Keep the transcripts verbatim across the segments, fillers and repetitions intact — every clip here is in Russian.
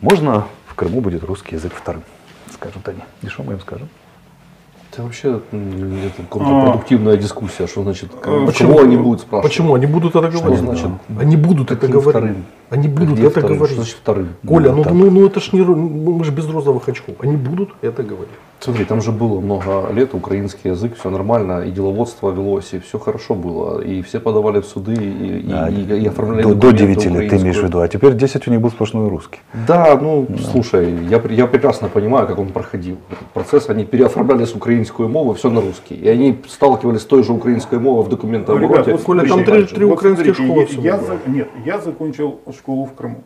Можно в Крыму будет русский язык вторым, скажут они. И что мы им скажем? Это вообще это контрпродуктивная а, дискуссия, что значит, почему, почему они будут спрашивать? Почему они будут это говорить? Значит, они будут это говорить. Вторым? Они будут это вторым? Говорить. Что значит вторым? Коля, ну, ну, ну это ж не, мы же без розовых очков. Они будут это говорить. Смотри, там же было много лет украинский язык, все нормально, и деловодство велось, и все хорошо было, и все подавали в суды, и, да, и, и, и оформляли до, до девяти лет ты имеешь в виду, а теперь десять у них был сплошной русский. Да, ну да. Слушай, я, я прекрасно понимаю, как он проходил. Этот процесс, они переоформляли с украинскую мову все на русский, и они сталкивались с той же украинской мовой в документообороте. Ну, Коля, там три, три украинские вот, школы. Я, я за, нет, я закончил школу в Крыму.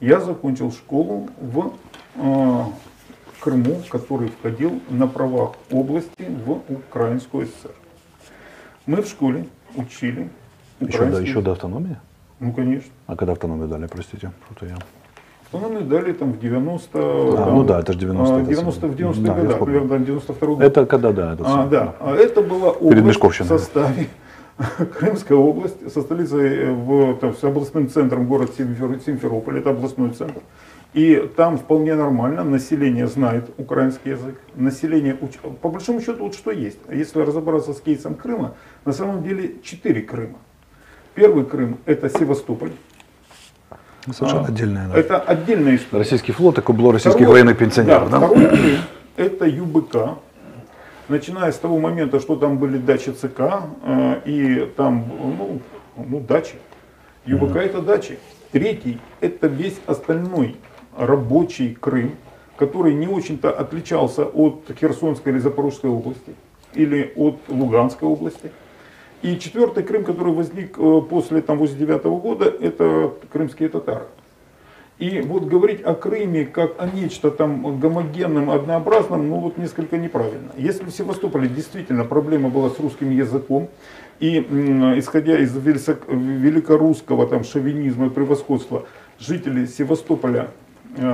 Я закончил школу в... Э, Крыму, который входил на правах области в Украинскую ССР. Мы в школе учили украинский... Еще, да, еще до автономии? Ну, конечно. А когда автономию дали, простите? Я... Автономию дали там в девяносто... А, там, ну да, это же девяностые. девяносто, девяносто, девяностые да, годы, примерно девяносто второй год. Это когда, да. Это, а, да. Да. Это была область в составе... Крымская область со столицей, в, там, с областным центром город Симферополь, это областной центр. И там вполне нормально, население знает украинский язык, население, уч... по большому счету, вот что есть. Если разобраться с кейсом Крыма, на самом деле четыре Крыма. Первый Крым — это Севастополь. Совершенно а, отдельная. Да. Это отдельная история. Российский флот, такой был российских второй, военных пенсионеров. Да, да? Второй Крым — это ЮБК. Начиная с того момента, что там были дачи ЦК, э, и там, ну, ну дачи. ЮБК mm-hmm. это дачи. Третий — это весь остальной рабочий Крым, который не очень-то отличался от Херсонской или Запорожской области, или от Луганской области. И четвертый Крым, который возник после восемьдесят девятого года, это крымские татары. И вот говорить о Крыме как о нечто там гомогенном, однообразном, ну вот несколько неправильно. Если в Севастополе действительно проблема была с русским языком, и исходя из великорусского там шовинизма и превосходства, жители Севастополя,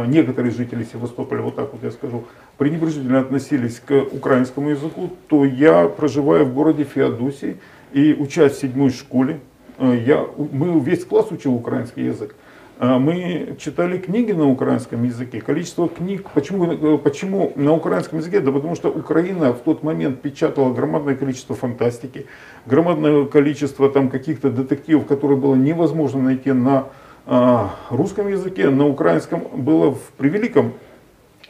некоторые жители Севастополя, вот так вот я скажу, пренебрежительно относились к украинскому языку, то я, проживая в городе Феодосии и учась в седьмой школе, я, мы весь класс учил украинский язык. Мы читали книги на украинском языке, количество книг, почему, почему на украинском языке, да потому что Украина в тот момент печатала громадное количество фантастики, громадное количество там каких-то детективов, которые было невозможно найти на э, русском языке, на украинском было в превеликом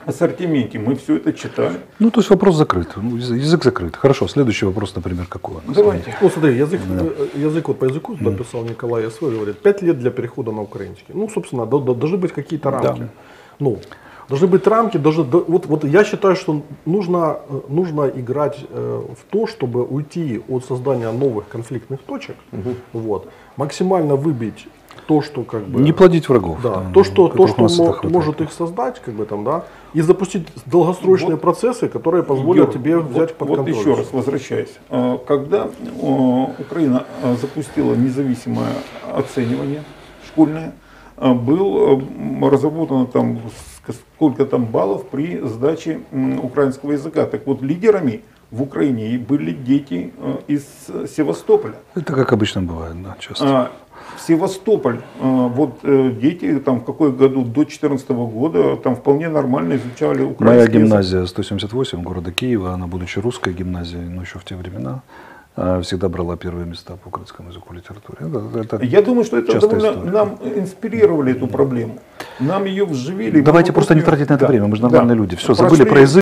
ассортименте, мы все это читали. Ну то есть вопрос закрыт, язык закрыт. Хорошо, следующий вопрос, например, какой? Давайте. О, смотри, язык, да. язык вот по языку написал Николай Ясович, говорит, пять лет для перехода на украинский. Ну, собственно, должны быть какие-то рамки. Да. Ну, должны быть рамки, даже, вот, вот я считаю, что нужно, нужно играть в то, чтобы уйти от создания новых конфликтных точек, угу. вот, максимально выбить то, что как бы не плодить врагов, да, там, то, что, то, что может, может их создать, как бы там, да, и запустить долгосрочные вот, процессы, которые позволят Юр, тебе взять вот, под контроль. Вот еще раз возвращаясь, когда Украина запустила независимое оценивание школьное, был разработано там сколько там баллов при сдаче украинского языка. Так вот лидерами в Украине были дети из Севастополя. Это как обычно бывает, да, часто. В Севастополь, вот дети там в какой году, до две тысячи четырнадцатого года, там вполне нормально изучали украинский Моя гимназия язык. сто семьдесят восемь города Киева, она, будучи русской гимназией, но еще в те времена, всегда брала первые места по украинскому языку в литературе. Это, это Я думаю, что это довольно, нам инспирировали эту проблему, нам ее вживили. Давайте просто не тратить на это да. время, мы же нормальные да. люди, все, Прошли. забыли про язык.